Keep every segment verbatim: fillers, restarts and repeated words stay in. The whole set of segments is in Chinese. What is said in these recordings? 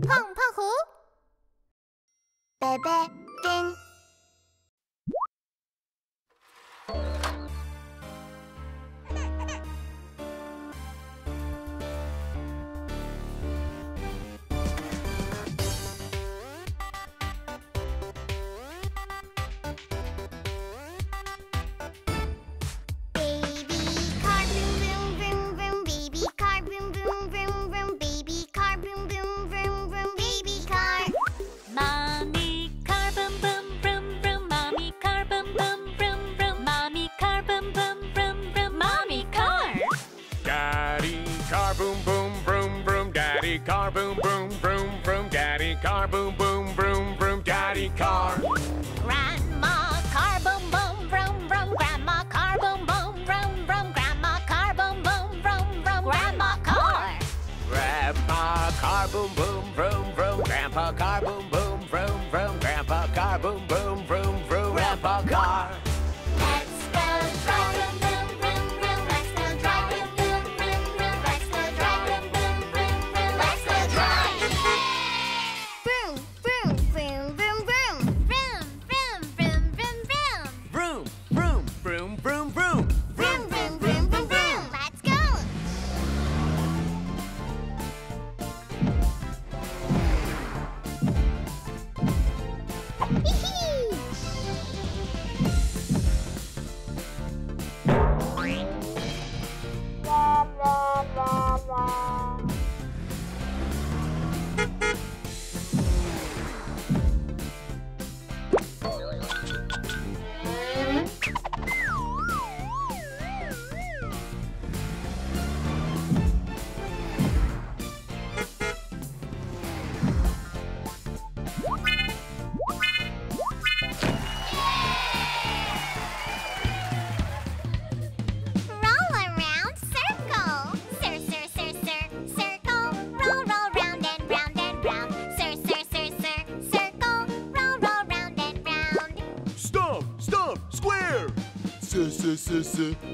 胖胖虎，贝贝丁。Car boom boom boom boom, daddy car boom boom boom boom, daddy car. Grandma car boom boom boom boom, grandma car boom boom boom boom, grandma car boom boom boom boom, grandma car. Grandpa car boom boom boom boom, grandpa car boom boom boom boom, grandpa car boom boom boom boom, grandpa car.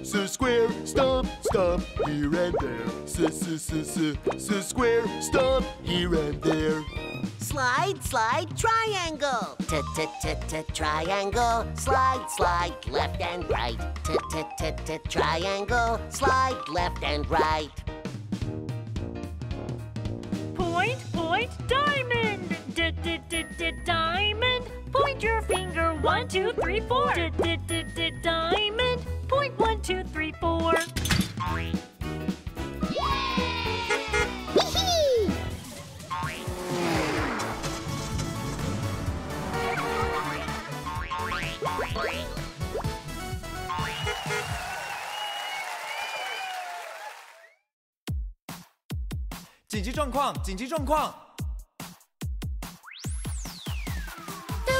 So square, stomp, stomp, here and there. So, so, so, so, so square, stomp, here and there. Slide, slide, triangle. T t t t triangle. Slide, slide, left and right. T t t t triangle. Slide, left and right. Point, point, diamond. D d d d diamond. Point your finger. One, two, three, four. D d d d diamond. Point one, two, three, four.紧急状况！紧急状况！ 滴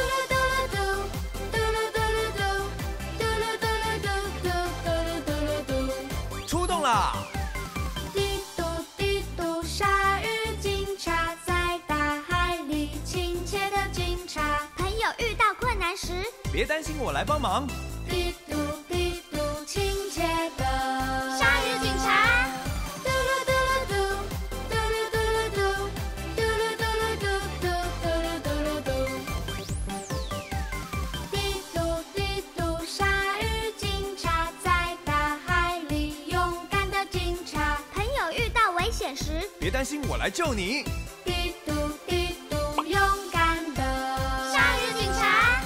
嘟滴嘟，鲨鱼警察在大海里亲切的警察。朋友遇到困难时，别担心，我来帮忙。滴嘟滴嘟，亲切的鲨鱼警察。嘟噜嘟噜嘟，嘟噜嘟噜嘟，嘟噜嘟噜嘟，嘟噜嘟噜嘟。滴嘟滴嘟，鲨鱼警察在大海里用。 危险时，别担心，我来救你。嘀嘟嘀嘟，勇敢的鲨鱼警察。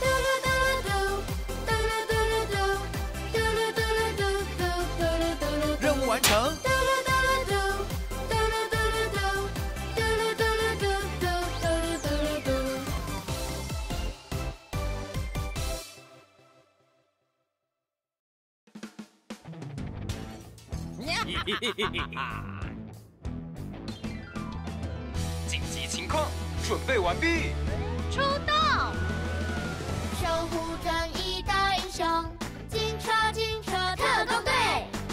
嘟噜嘟噜嘟，嘟噜嘟噜嘟，嘟噜嘟噜嘟，嘟噜嘟噜嘟。任务完成。嘟噜嘟噜嘟，嘟噜嘟噜嘟，嘟噜嘟噜嘟，嘟噜嘟噜嘟。呀哈哈哈哈哈！ 紧急情况，准备完毕。出动！守护正义的英雄，警车警车特工队。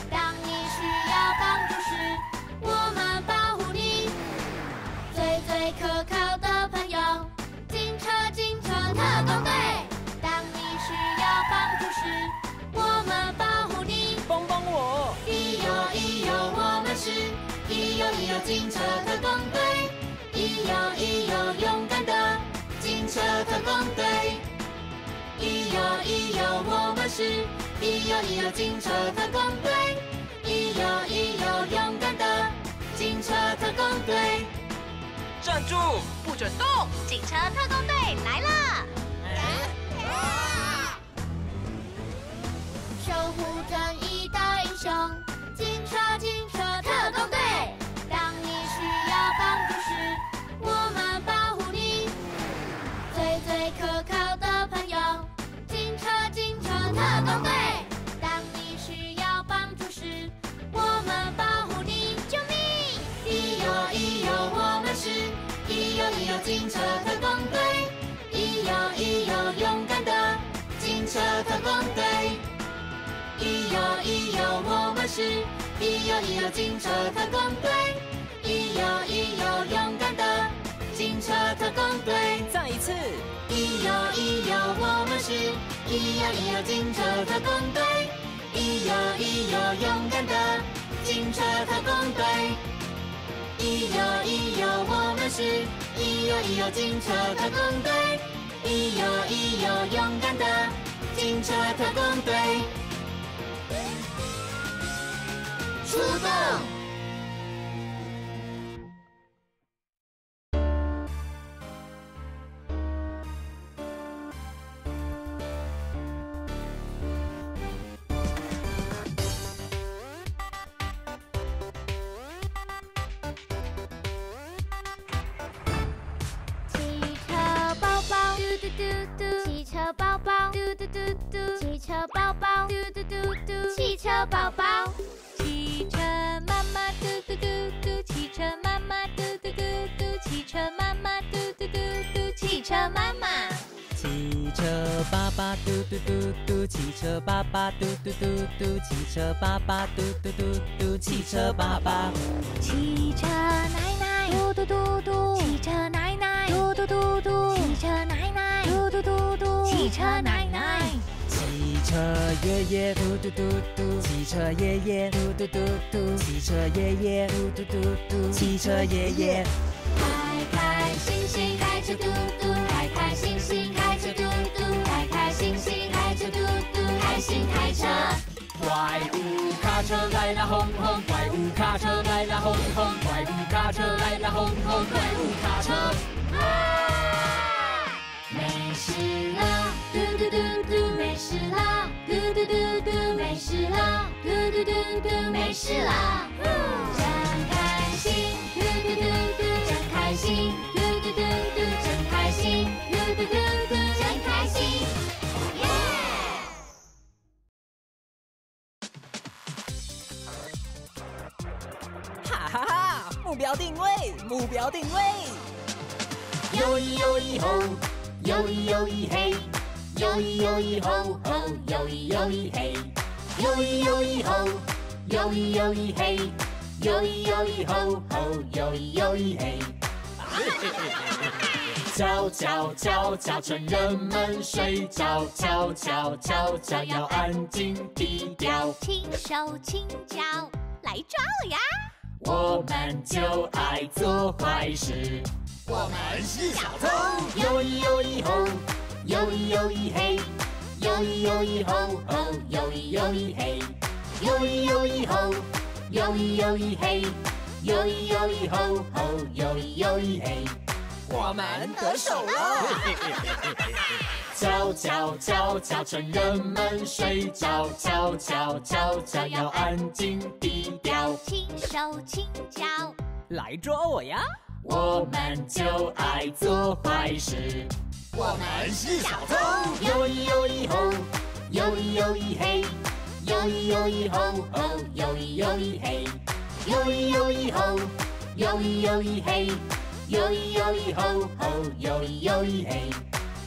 当你需要帮助时，我们保护你。最最可靠的朋友，警车警车特工队。当你需要帮助时，我们保护你。帮帮我！咿哟咿哟，我们是咿哟咿哟警车特工队。 咿哟一游我们是一游一游警车特工队，一游一游勇敢的警车特工队。站住，不准动！警车特工队来了！嗯啊、守护正义的英雄，警车警车特工队。当你需要帮助时，我们保护你，最最可靠的朋友。 警车警车特工队，当你需要帮助时，我们保护你，救命！一游一游，我们是一游一游警车特工队，一游一游勇敢的警车特工队，一游一游，我们是一游一游警车特工队，一游一游勇敢的警车特工队。再一次，一游一游，我们是。 一游一游警车特工队，一游一游勇敢的警车特工队，一游一游我们是，一游一游警车特工队，一游一游勇敢的警车特工队，出动！ 宝宝，汽车妈妈嘟嘟嘟嘟，汽车妈妈嘟嘟嘟嘟，汽车妈妈嘟嘟嘟嘟，汽车妈妈。汽车爸爸嘟嘟嘟嘟，汽车爸爸嘟嘟嘟嘟，汽车爸爸嘟嘟嘟嘟，汽车爸爸。汽车奶奶嘟嘟嘟嘟，汽车奶奶嘟嘟嘟嘟，汽车奶奶嘟嘟嘟嘟，汽车奶奶。 汽车爷爷嘟嘟嘟嘟，汽车爷爷嘟嘟嘟嘟，汽车爷爷嘟嘟嘟嘟，汽车爷爷。开开心心开车嘟嘟，开开心心开车嘟嘟，开开心心开车嘟嘟，开心开车。怪物卡车来啦轰轰，怪物卡车来啦轰轰，怪物卡车来啦轰轰，怪物卡车。啊！没事了。 嘟嘟嘟嘟，没事啦！嘟嘟嘟嘟，没事啦！嘟嘟嘟嘟，没事啦！真开心，嘟嘟嘟嘟，真开心，嘟嘟嘟嘟，真开心，嘟嘟嘟嘟，真开心。耶！哈哈哈！目标定位，目标定位。呦咦呦咦吼，呦咦呦咦嘿。 呦一呦一吼吼，呦一呦一嘿，呦一呦一吼，呦一呦一嘿，呦一呦一吼吼，呦一呦一嘿。叫叫叫叫，趁人们睡觉，叫叫叫叫要安静低调。轻手轻脚来抓我呀！我们就爱做坏事，我们是小偷。呦一呦一吼。 呦一呦一嘿，呦一呦一吼吼，呦一呦一嘿，呦一呦一吼，呦一呦一嘿，呦一呦一吼吼，呦一呦一嘿，我们得手了！叫叫叫叫，趁人们睡觉，叫叫叫叫要安静低调，轻手轻脚来捉我呀！我们就爱做坏事。 我们是小偷，呦一呦一吼，呦一呦一嘿，呦一呦一吼吼，呦一呦一嘿，呦一呦一吼，呦一呦一嘿，呦一呦一吼吼，呦一呦一嘿，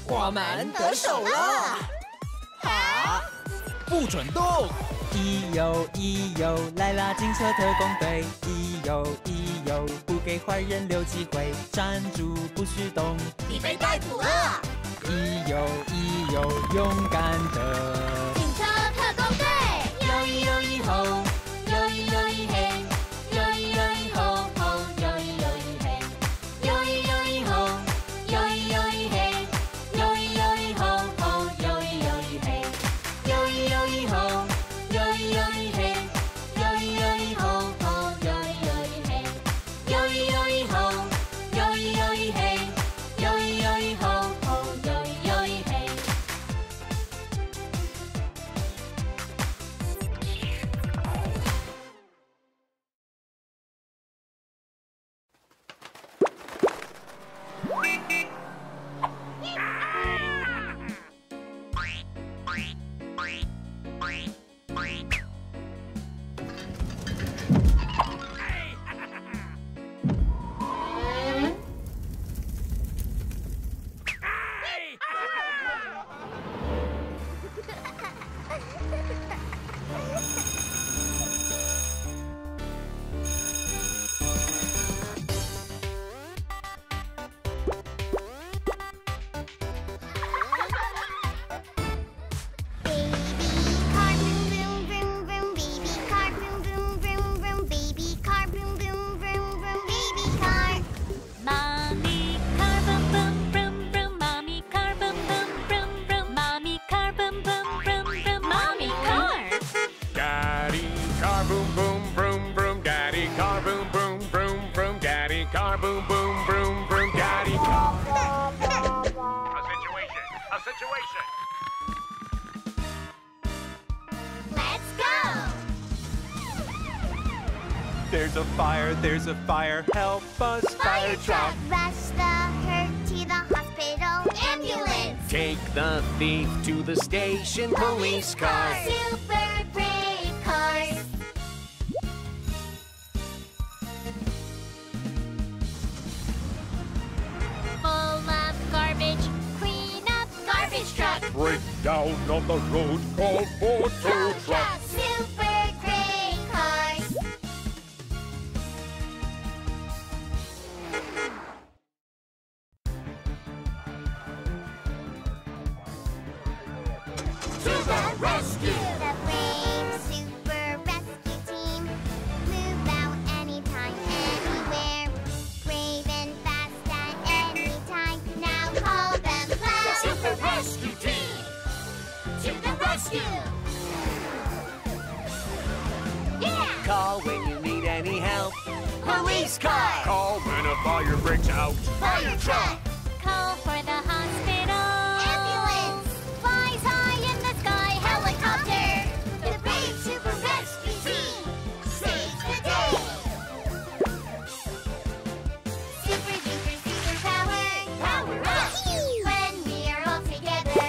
我们得手了！好，不准动！一游一游，来啦警车特工队，一游一游，不给坏人留机会，站住不许动，你被逮捕了！一游一游，勇敢的警车特工队，游一游一吼，游一游一嘿，游一游一吼吼，游一游一嘿，游一游一吼，游一游一嘿，游一游一吼吼，游一游一嘿。broom, broom, broom, got him. A situation, a situation. Let's go. There's a fire, there's a fire. Help us, fire, fire truck. Rush the herd to the hospital. Ambulance. Take the thief to the station. Police, Police car. Super brave cars. Full of garbage. Clean up garbage truck. Break down on the road. Call for tow truck. Super great cars. To the rescue. To the brave super rescue team. Move out anytime, anywhere. Brave and fast at any time. Now call them clowns. To the rescue team. To the rescue. Yeah! Call when you need any help. Police car. Call when a fire breaks out. Fire truck. Call for the hospital. Ambulance. Flies high in the sky. Helicopter. The brave super rescue team saves the day. Super duper super power. Power up. When we are all together,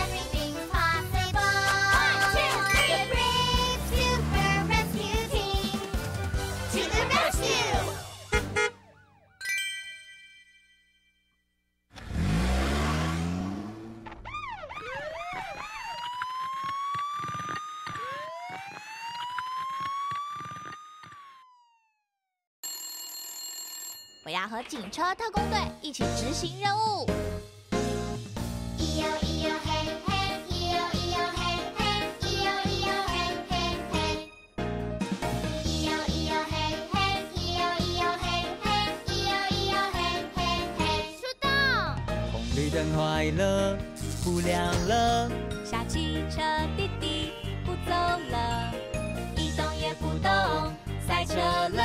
everything's possible. One, two, three. The brave super rescue team. To the rescue.我要和警车特工队一起执行任务。咿哟咿哟嘿嘿，咿哟咿哟嘿嘿，咿哟咿哟嘿嘿嘿，咿哟咿哟嘿嘿，咿哟咿哟嘿嘿，咿哟咿哟嘿嘿嘿。出动！红绿灯坏了，不亮了，小汽车弟弟不走了，一动也不动，塞车了。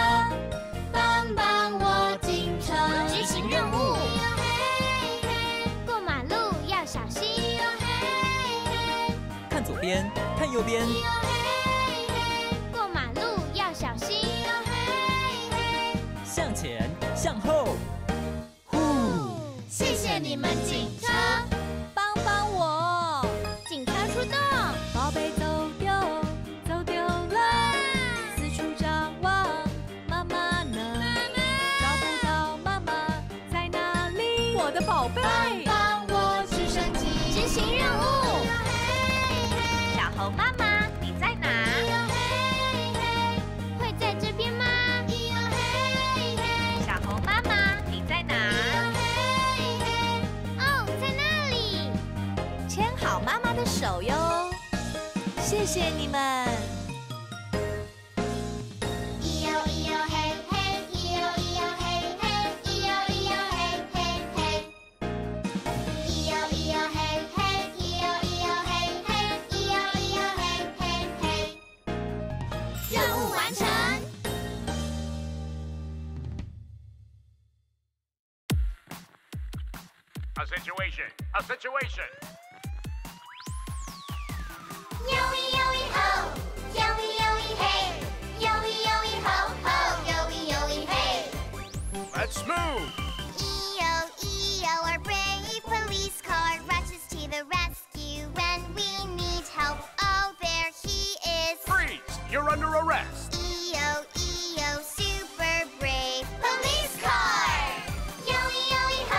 帮帮我，警车！执行任务。过马路要小心。看左边，看右边。过马路要小心。向前，向后。呼！谢谢你们，警车！帮帮我！警车出动！宝贝走丢，走丢了。 宝贝，帮帮我直升机执行任务。小猴妈妈，你在哪？会在这边吗？小猴妈妈，你在哪？哦，在那里。牵好妈妈的手哟，谢谢你们。 A situation, a situation. Yoey, yoey, ho! Yoey, yoey, hey! Yoey, yoey, ho, ho! Yoey, yoey, hey! Let's move! E-O, E-O, our brave police car rushes to the rescue when we need help. Oh, there he is! Freeze! You're under arrest! E-O, E-O, super brave police car! Yoey, yoey, ho!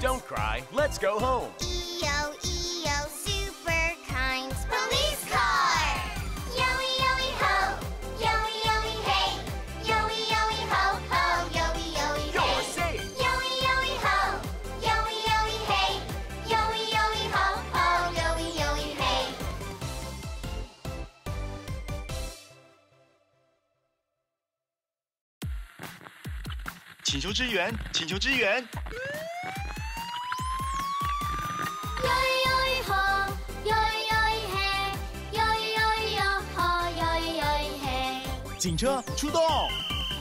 Don't cry. Let's go home. E-O, E-O, super kind police car. Yoey, yoey, ho. Yoey, yoey, hey. Yoey, yoey, ho, ho. Yoey, yoey, hey. You're safe. Yoey, yoey, ho. Yoey, yoey, hey. Yoey, yoey, ho, ho. Yoey, yoey, hey. 请求支援！请求支援！警车出动！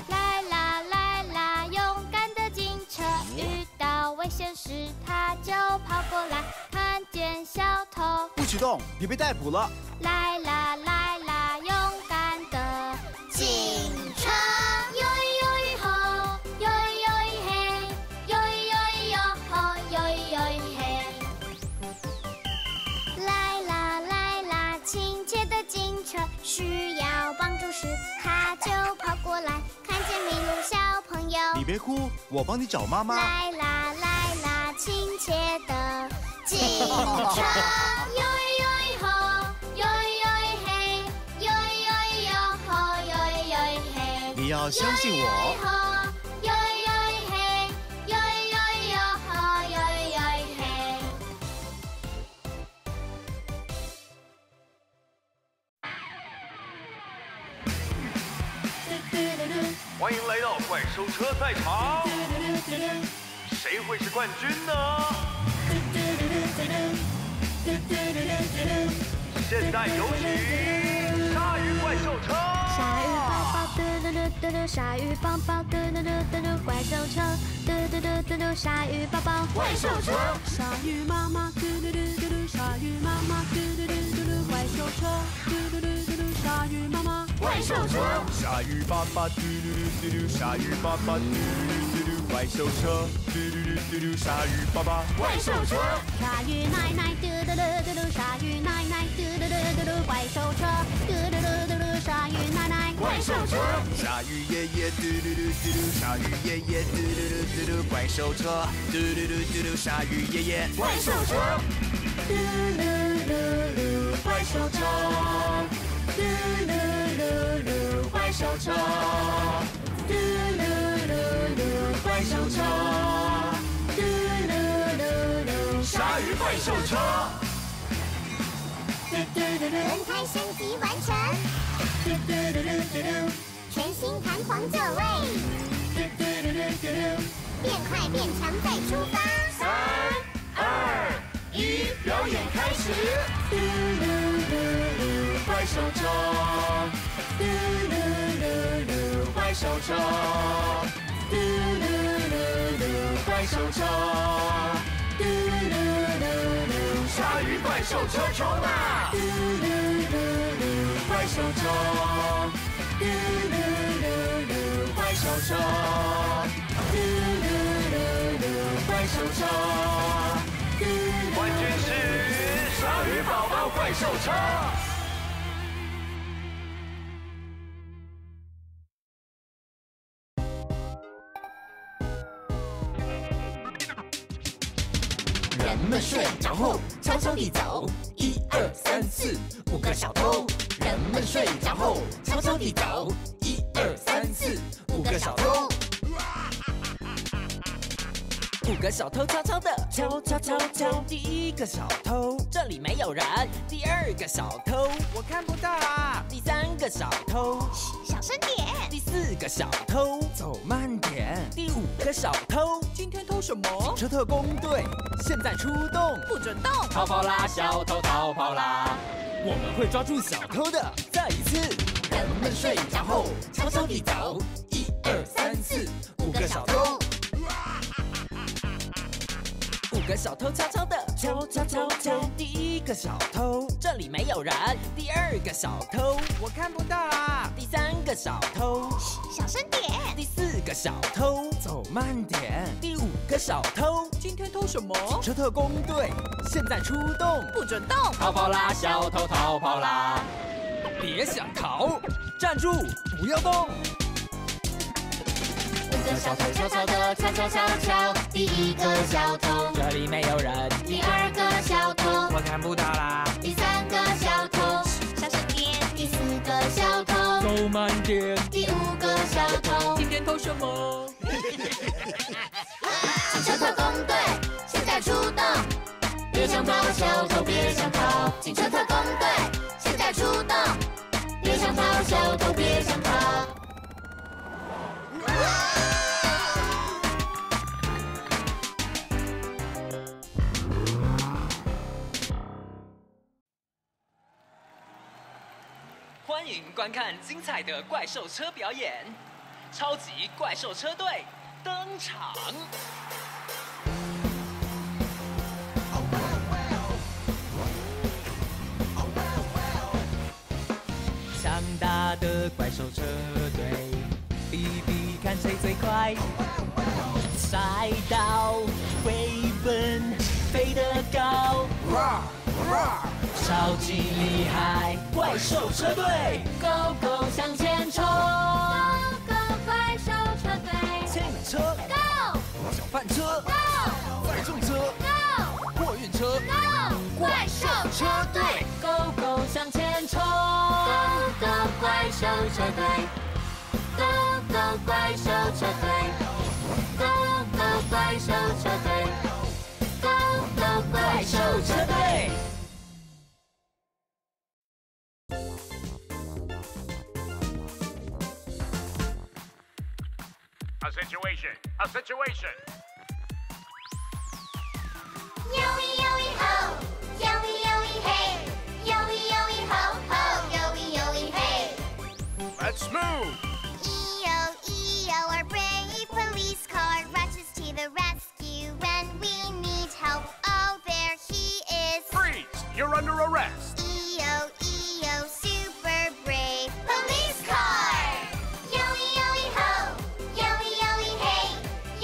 啦啦啦啦，勇敢的警车，遇到危险时他就跑过来，看见小偷不许动，你被逮捕了！啦啦啦啦，勇敢的警车。 需要帮助时，他就跑过来，看见迷路小朋友。你别哭，我帮你找妈妈。来啦来啦，亲切的警车，哟哟吼，哟哟嘿，哟哟哟吼，哟哟嘿。你要相信我。 欢迎来到怪兽车赛场，谁会是冠军呢？现在有请鲨鱼怪兽车。鲨鱼宝宝嘟嘟嘟嘟嘟，鲨鱼宝宝嘟嘟嘟嘟嘟，怪兽车嘟嘟嘟嘟嘟，鲨鱼宝宝怪兽车。鲨鱼妈妈嘟嘟嘟嘟嘟，鲨鱼妈妈嘟嘟嘟嘟嘟，怪兽车嘟嘟嘟嘟嘟，鲨鱼妈妈。 怪兽车，鲨鱼爸爸嘟嘟嘟嘟，鲨鱼爸爸嘟嘟嘟嘟，怪兽车嘟嘟嘟嘟，鲨鱼爸爸，怪兽车，鲨鱼奶奶嘟嘟嘟嘟嘟，鲨鱼奶奶嘟嘟嘟嘟嘟，怪兽车嘟嘟嘟嘟嘟，鲨鱼奶奶，怪兽车，鲨鱼爷爷嘟嘟嘟嘟嘟，鲨鱼爷爷嘟嘟嘟嘟嘟，怪兽车嘟嘟嘟嘟嘟，鲨鱼爷爷，怪兽车，嘟嘟嘟嘟，怪兽车。 嘟噜噜噜，怪兽车！嘟噜噜噜，怪兽车！嘟噜噜噜，鲨鱼怪兽车！嘟嘟嘟噜，轮胎升级完成！嘟嘟嘟噜嘟噜，全新弹簧座位！嘟嘟嘟噜嘟噜，变快变强再出发！三二一，表演开始！嘟噜噜噜。 怪兽车，嘟噜噜噜，怪兽车，嘟噜噜噜，怪兽车，嘟噜噜噜，鲨鱼怪兽车冲啊！嘟噜噜噜，怪兽车，嘟噜噜噜，怪兽车，嘟噜噜噜，怪兽车。冠军是鲨鱼宝宝怪兽车。 人们睡着后悄悄地走，一二三四五个小偷。人们睡着后悄悄地走，一二三四五个小偷。五个小偷悄悄的，悄悄悄悄。第一个小偷，这里没有人。第二个小偷，我看不到啊。第三个小偷，小声点。第四个小偷，走慢点。第五个小偷，今天偷什么？警车特工队，现在出动，不准动！逃跑啦，小偷逃跑啦！我们会抓住小偷的。再一次，人们睡着后悄悄地走，一二三四五个小偷。 五个小偷悄悄的，悄悄悄悄。第一个小偷，这里没有人。第二个小偷，我看不到啊。第三个小偷，小声点。第四个小偷，走慢点。第五个小偷，今天偷什么？警车特工队，现在出动，不准动！逃跑啦，小偷逃跑啦！别想逃，站住，不要动！ 五个小偷悄悄的，悄悄悄悄。第一个小偷，这里没有人。第二个小偷，我看不到啦。第三个小偷，小声点。第四个小偷，走慢点。第五个小偷，今天偷什么？警车特工队，现在出动！别想逃，小偷别想逃！警车特工队，现在出动！别想逃，小偷别想逃！ 啊！迎观看精彩的怪兽车表演，超级怪兽车队登场。 强大的怪兽车队，比比看谁最快。赛道飞奔，飞得高。超级厉害，怪兽车队 ，Go Go 向前冲 ，Go Go 怪兽车队。牵引车 ，Go 小饭车 ，Go 载重车 ，Go 货运车 ，Go 怪兽车队 ，Go Go 向前冲。 Go Go 怪兽车队 ，Go Go 怪兽车队 ，Go Go 怪兽车队 ，Go Go 怪兽车队。A situation, a situation. Yowie yowie ho, yowie yowie hey, yowie yowie ho ho. Let's move! E O, E O, our brave police car rushes to the rescue when we need help. Oh, there he is! Freeze! You're under arrest! E O, E O, super brave police car! Yowie, yowie, ho! Yowie, yowie, hey!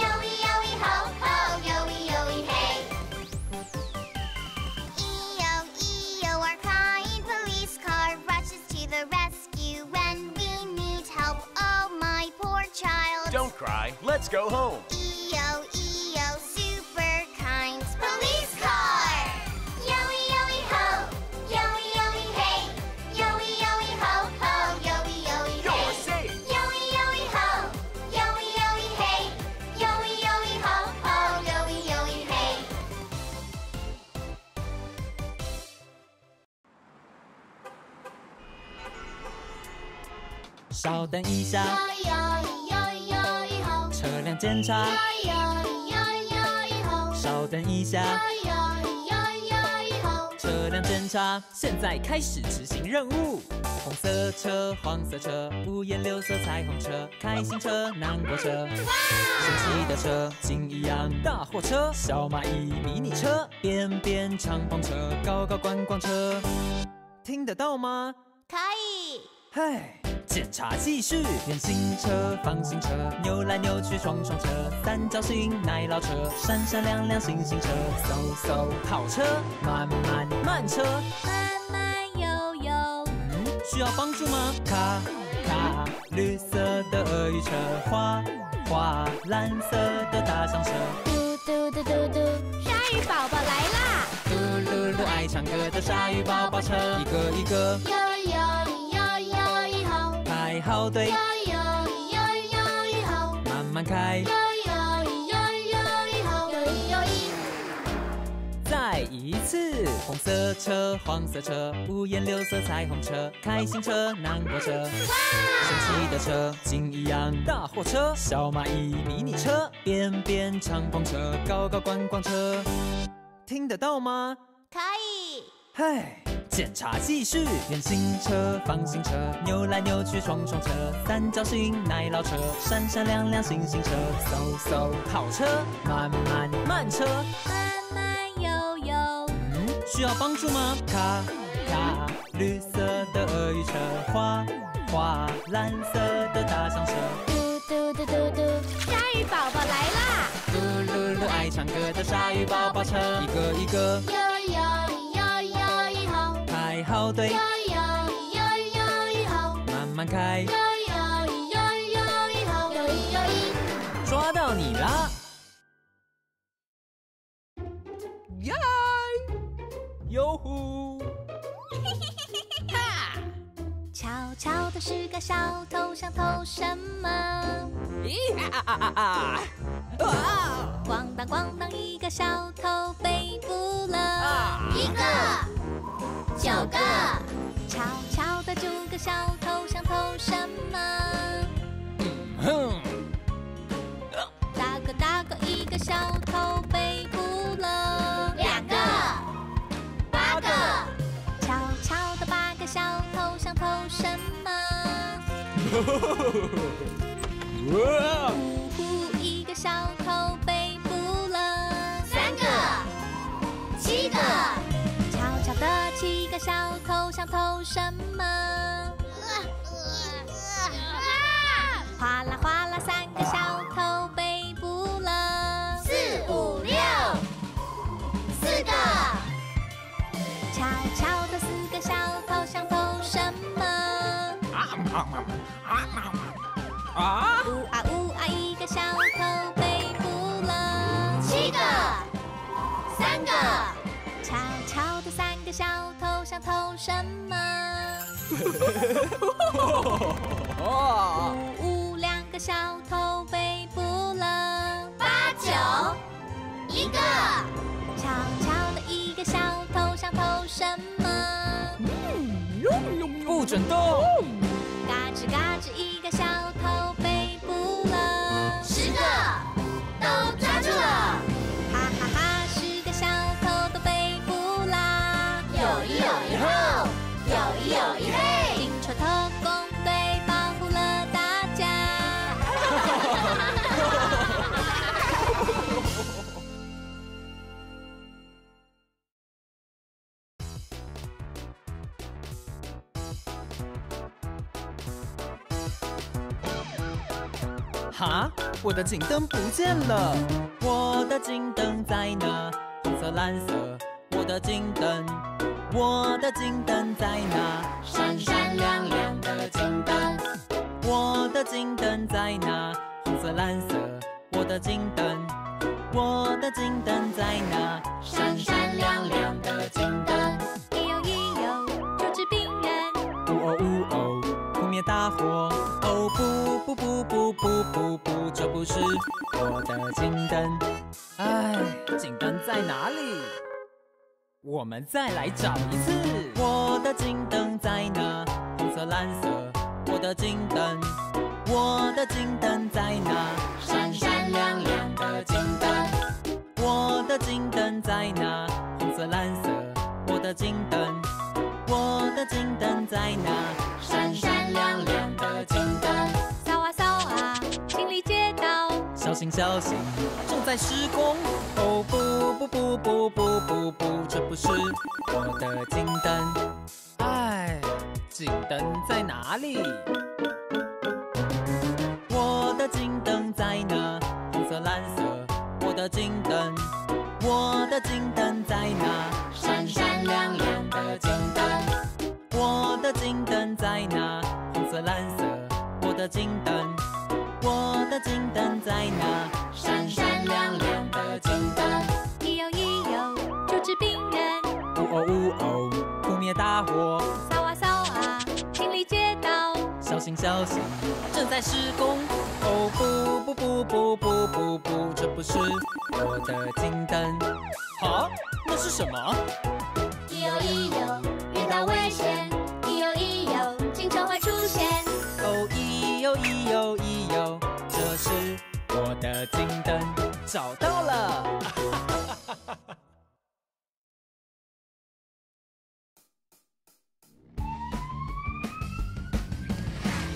Yowie, yowie, ho, ho! Yowie, yowie, hey! E O, E O, our kind police car rushes to the rescue when we oh, my poor child. Don't cry. Let's go home. E O, E O, super kind police car. Yowie, yowie, ho. Yowie, yowie, hey. Yowie, yowie, ho, ho. Yowie, yowie, hey. You're safe. Yowie, yowie, ho. Yowie, yowie, hey. Yowie, yowie, ho, ho. Yowie, yowie, hey.稍等一下，车辆检查。稍等一下，车辆检查。现在开始执行任务。红色车、黄色车、五颜六色彩虹车、开心车、南瓜车、神奇的车、金一样大货车、小蚂蚁迷你车、边边长篷车、高高观光车。听得到吗？可以。嗨。 检查继续，圆形车、方形车、扭来扭去双双车、三角形奶酪车、闪闪亮亮星星车、嗖嗖跑车、慢慢慢车、慢慢悠悠。嗯，需要帮助吗？咔咔，绿色的鳄鱼车，哗哗，蓝色的大象车，嘟嘟嘟嘟嘟，鲨鱼宝宝来啦！嘟噜噜，爱唱歌的鲨鱼宝宝车，一个一个。悠悠。 排好队，慢慢开，再一次。红色车、黄色车、五颜六色彩虹车、开心车、南瓜车、神奇的车、金一样大货车、小蚂蚁迷你车、边边敞篷车、高高观光车，听得到吗？可以。嗨。 检查继续，圆形车、方形车、扭来扭去双双车、三角形奶酪车、闪闪亮亮星星车、嗖嗖跑车、慢慢慢车、慢慢悠悠。嗯，需要帮助吗？咔咔，绿色的鳄鱼车，哗哗，蓝色的大象车，嘟嘟嘟嘟嘟，鲨鱼宝宝来啦！嘟噜噜，爱唱歌的鲨鱼宝宝车，一个一个。悠悠。 排好队，慢慢开，抓到你啦！呀，哟呼！哈！悄悄的是个小偷，想偷什么？咦啊啊啊啊！啊！咣当咣当，一个小偷被捕了，一个。 九个，悄悄的九个小偷想偷什么？哼、嗯，大哥大哥，一个小偷被捕了。两个，八个，悄悄的八个小偷想偷什么？呼呼，一个小偷被捕了，三个，七个，悄悄的七个小偷想偷什么？哗啦哗啦，三个小偷被捕了，四五六，四个，悄悄的四个小偷想偷什么？啊啊啊！啊！呜啊呜啊！一个小偷被捕了，七个，三个，悄悄的三个小偷想偷什么？呜呜，两个小偷被捕了，八九，一个，悄悄的一个小偷想偷什么？嗯，不准动。 嘎吱嘎吱，一个小偷被捕了，十个都抓住了，哈哈哈！十个小偷都被捕啦，有一有一后，有一有一嘿，警察特工队保护了大家。哈！我的警灯不见了，我的警灯在哪？红色、蓝色，我的警灯，我的警灯在哪？闪闪亮亮的警灯，我的警灯在哪？红色、蓝色，我的警灯，我的警灯在哪？闪闪亮亮的警灯，一呦一呦，救治病人，呜哦呜哦，扑灭大火。 哦不不不不不不不，这不是我的警灯。哎，警灯在哪里？我们再来找一次。我的警灯在哪？红色、蓝色，我的警灯，我的警灯在哪？闪闪亮亮的警灯，我的警灯在哪？红色、蓝色，我的警灯，我的警灯在哪？闪闪亮亮的警灯。 小心小心，正在施工。哦不不不不不不不，这不是我的警灯。哎，警灯在哪里？我的警灯在哪？红色蓝色，我的警灯，我的警灯在哪？闪闪亮亮的警灯，我的警灯在哪？红色蓝色，我的警灯。 我的警灯在哪？闪闪亮亮的警灯，一呦一呦，救治病人。呜哦呜哦，扑灭大火。扫啊扫啊，清理街道。小心小心，正在施工。哦不不不不不不不，这不是我的警灯。啊，那是什么？一呦一呦，遇到危险。一呦一呦，经常会出现。哦一呦一呦一。 这是我的警灯，找到了！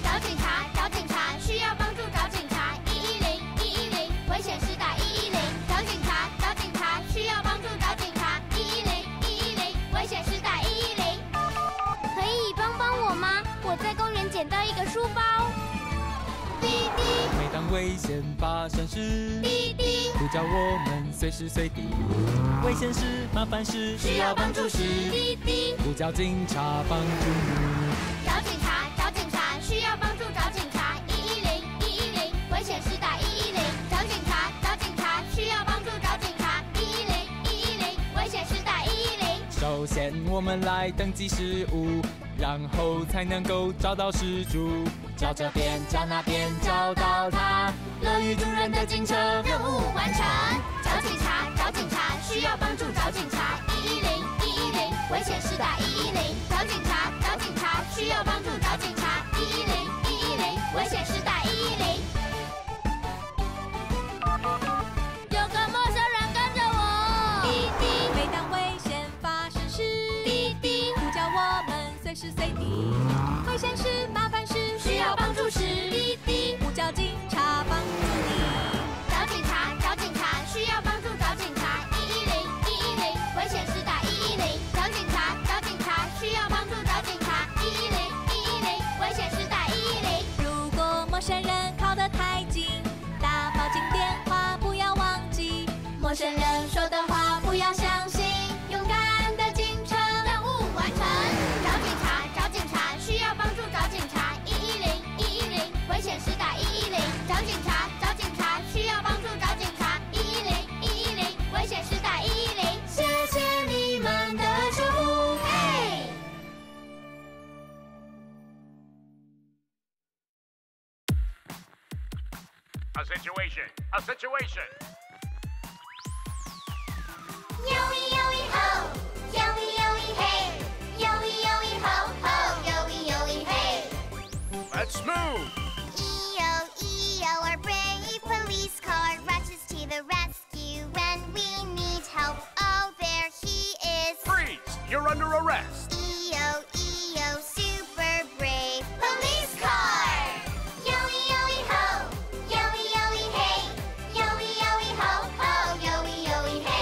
找警察，找警察，需要帮助找警察，一一零一一零，危险时打一一零。找警察，找警察，需要帮助找警察，一一零一一零，危险时打一一零。可以帮帮我吗？我在公园捡到一个书包。 每当危险发生时，滴滴呼叫我们随时随地。危险时、麻烦时、需要帮助时，滴滴呼叫警察帮助你。找警察，找警察，需要帮助找警察，一一零一一零，危险时打一一零。找警察，找警察，需要帮助找警察，一一零一一零，危险时打一一零。首先我们来登记失物，然后才能够找到失主。 找这边，找那边，找到他。乐于助人的警车，任务完成。找警察，找警察，需要帮助找警察。一一零，一一零，危险时打一一零。找警察，找警察，需要帮助找警察。一一零，一一零，危险时打一一零。有个陌生人跟着我。滴滴，每当危险发生时，滴滴呼叫我们随时随地。危险时，麻烦时。 需要帮助时，神人说的话不要相信，勇敢的进城，任务完成。找警察，找警察，需要帮助找警察，一一零一一零，危险时打一一零。找警察，找警察，需要帮助找警察，一一零一一零，危险时打一一零。谢谢你们的守护，嘿！A situation, a situation. Yowie yowie ho, yowie yowie hey, yowie yowie ho ho, yowie yowie hey. Let's move. E-o, E-o, our brave police car rushes to the rescue when we need help. Oh, there he is. Freeze! You're under arrest. E-o, E-o, super brave police car. Yowie yowie ho, yowie yowie hey, yowie yowie ho ho, yowie yowie hey.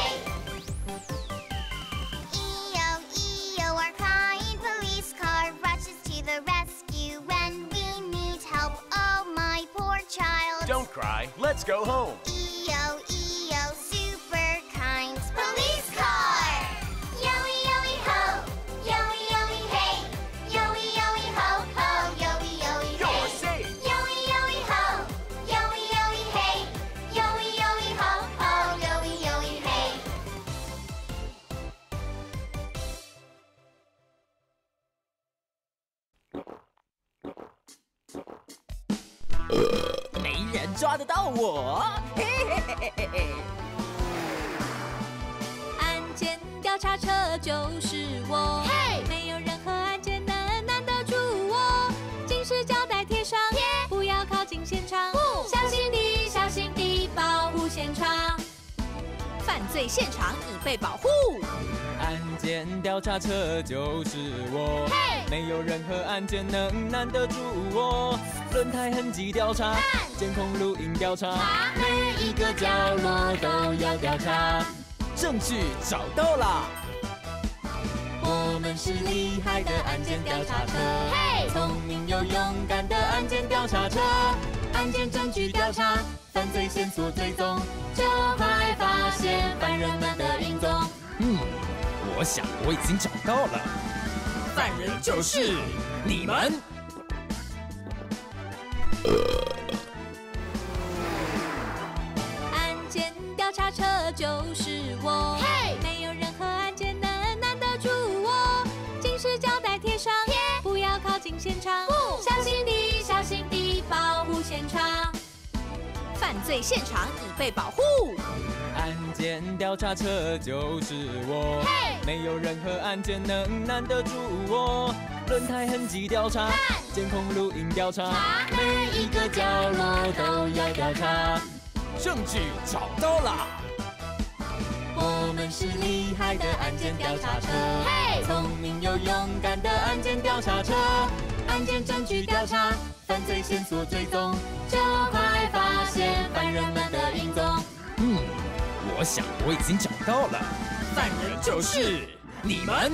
Don't cry. Let's go home. E-o, E-o, super kind police car. Yowie, yowie, ho. Yowie, yowie, hey. Yowie, yowie, ho, ho. Yowie, yowie, hey. You're safe. Yowie, yowie, ho. Yowie, yowie, hey. Yowie, yowie, ho, ho. Yowie, yowie, hey. Uh. 没人抓得到我，嘿嘿嘿嘿嘿！案件调查车就是我，嘿，没有任何案件能难得住我。警示胶带贴上，不要靠近现场，小心地，小心地保护现场。犯罪现场已被保护。案件调查车就是我，嘿，没有任何案件能难得住我。轮胎痕迹调查。 监控录影调查，每一个角落都要调查。证据找到啦！我们是厉害的案件调查车，嘿，聪明又勇敢的案件调查车。案件证据调查，犯罪线索追踪，就快发现犯人们的影踪。嗯，我想我已经找到了，犯人就是你们。呃 调查车就是我，嘿，没有任何案件能难得住我。警示胶带贴上，不要靠近现场，小心地，小心地保护现场。犯罪现场已被保护。案件调查车就是我，嘿，没有任何案件能难得住我。轮胎痕迹调查，监控录影调查，每一个角落都要调查。 证据找到了，我们是厉害的案件调查车，嘿，聪明又勇敢的案件调查车。案件证据调查，犯罪线索追踪，就快发现犯人们的影踪。嗯，我想我已经找到了，犯人就是你们。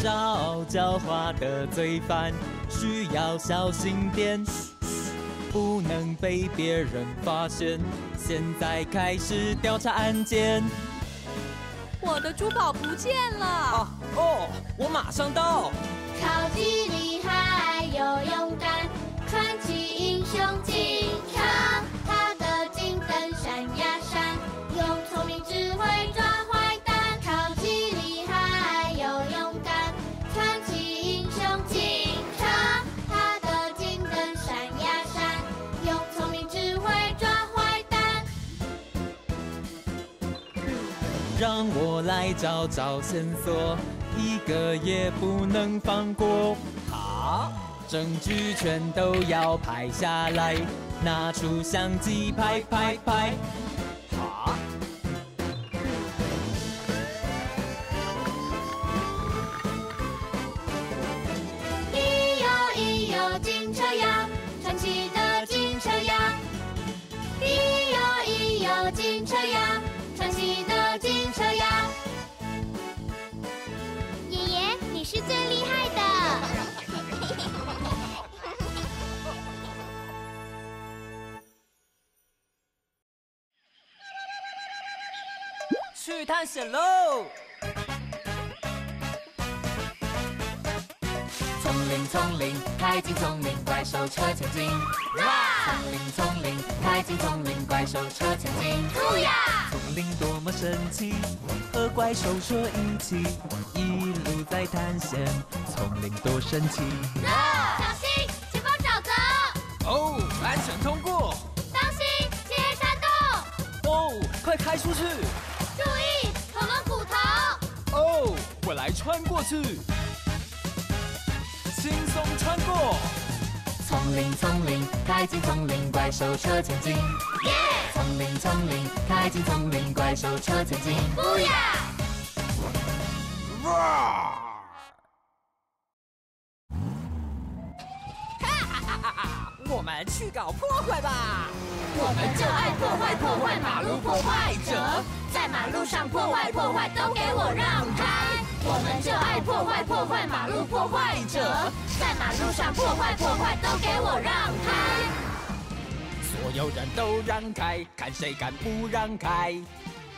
找狡猾的罪犯，需要小心点，不能被别人发现。现在开始调查案件。我的珠宝不见了。啊哦，我马上到。超级厉害又勇敢，穿起英雄警长，他的金灯闪呀闪，用聪明智慧抓坏。让我来找找线索，一个也不能放过。好，证据全都要拍下来，拿出相机拍拍拍。好。 警车呀，传奇的警车呀！咿哟咿哟，警车呀，传奇的警车呀！爷爷，你是最厉害的！去探险喽！ 丛林，丛林，开进丛林，怪兽车前进。哇！丛林，丛林，开进丛林，怪兽车前进。酷呀！丛林多么神奇，和怪兽车一起，一路在探险。丛林多神奇。啊！小心，前方沼泽。哦，安全通过。当心，前沿山洞。哦，快开出去。注意，恐龙骨头。哦，我来穿过去。 轻松穿过丛林，丛林开进丛林，怪兽车前进。耶！丛林，丛林开进丛林，怪兽车前进。不呀！哇！哈哈哈哈！我们去搞破坏吧！我们就爱破坏，破坏马路破坏者，在马路上破坏，破坏都给我让开！ 我们就爱破坏，破坏马路破坏者，在马路上破坏，破坏都给我让开！所有人都让开，看谁敢不让开！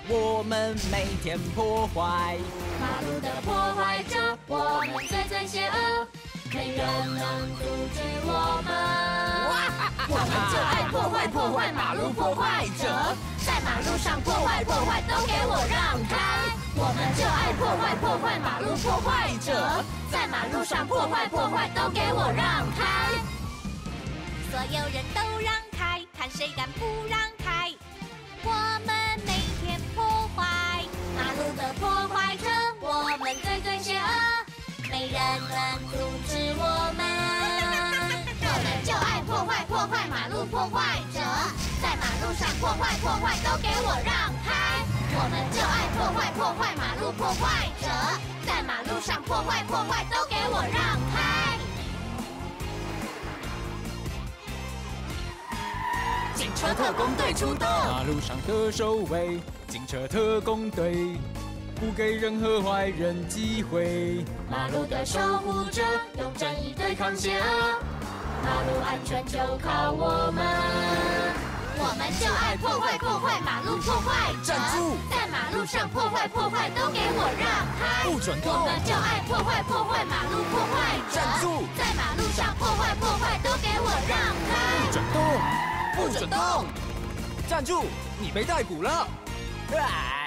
我们每天破坏马路的破坏者，我们最最邪恶，没人能阻止我们。我们就爱破坏，破坏马路破坏者，在马路上破坏，破坏都给我让开！ 我们就爱破坏，破坏马路破坏者，在马路上破坏，破坏都给我让开！所有人都让开，看谁敢不让开！我们每天破坏马路的破坏者，我们最最邪恶，没人能阻止我们。我们就爱破坏，破坏马路破坏者，在马路上破坏，破坏都给我让开！ 我们就爱破坏，破坏马路破坏者，在马路上破坏，破坏都给我让开！警车特工队出动，马路上的守卫，警车特工队不给任何坏人机会。马路的守护者，用正义对抗邪恶，马路安全就靠我们。 我们就爱破坏，破坏马路破坏者，在马路上破坏，破坏都给我让开！不准动！我们就爱破坏，破坏马路破坏者，在马路上破坏，破坏都给我让开！不准动！不准动！站住！你被逮捕了！啊！